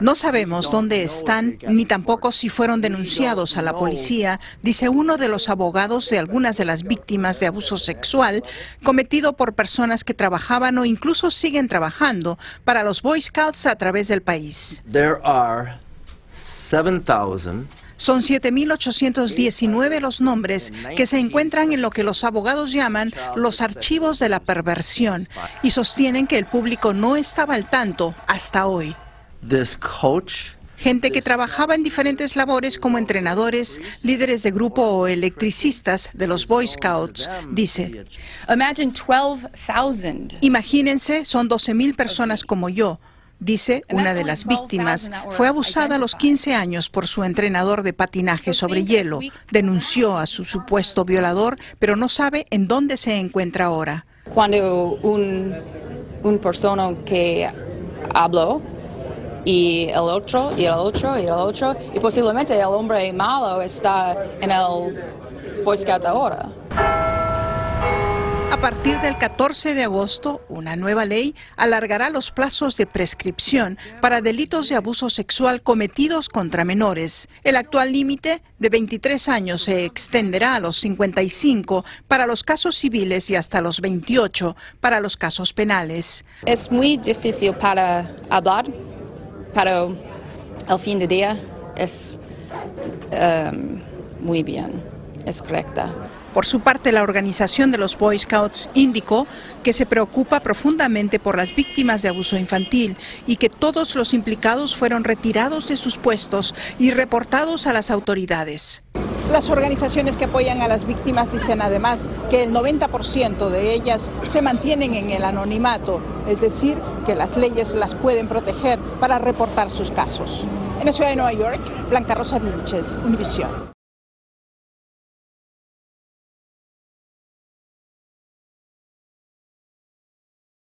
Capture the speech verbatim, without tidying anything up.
No sabemos dónde están, ni tampoco si fueron denunciados a la policía, dice uno de los abogados de algunas de las víctimas de abuso sexual cometido por personas que trabajaban o incluso siguen trabajando para los Boy Scouts a través del país. Son siete mil ochocientos diecinueve los nombres que se encuentran en lo que los abogados llaman los archivos de la perversión y sostienen que el público no estaba al tanto hasta hoy. Gente que trabajaba en diferentes labores como entrenadores, líderes de grupo o electricistas de los Boy Scouts, dice. Imagínense, son doce mil personas como yo. Dice, una de las víctimas fue abusada a los quince años por su entrenador de patinaje sobre hielo. Denunció a su supuesto violador, pero no sabe en dónde se encuentra ahora. Cuando un, un persona que habló, y el otro, y el otro, y el otro, y posiblemente el hombre malo está en el Boy Scouts ahora. A partir del catorce de agosto, una nueva ley alargará los plazos de prescripción para delitos de abuso sexual cometidos contra menores. El actual límite de veintitrés años se extenderá a los cincuenta y cinco para los casos civiles y hasta los veintiocho para los casos penales. Es muy difícil para hablar, pero al fin de día es um, muy bien, es correcta. Por su parte, la organización de los Boy Scouts indicó que se preocupa profundamente por las víctimas de abuso infantil y que todos los implicados fueron retirados de sus puestos y reportados a las autoridades. Las organizaciones que apoyan a las víctimas dicen además que el noventa por ciento de ellas se mantienen en el anonimato, es decir, que las leyes las pueden proteger para reportar sus casos. En la ciudad de Nueva York, Blanca Rosa Vilches, Univision.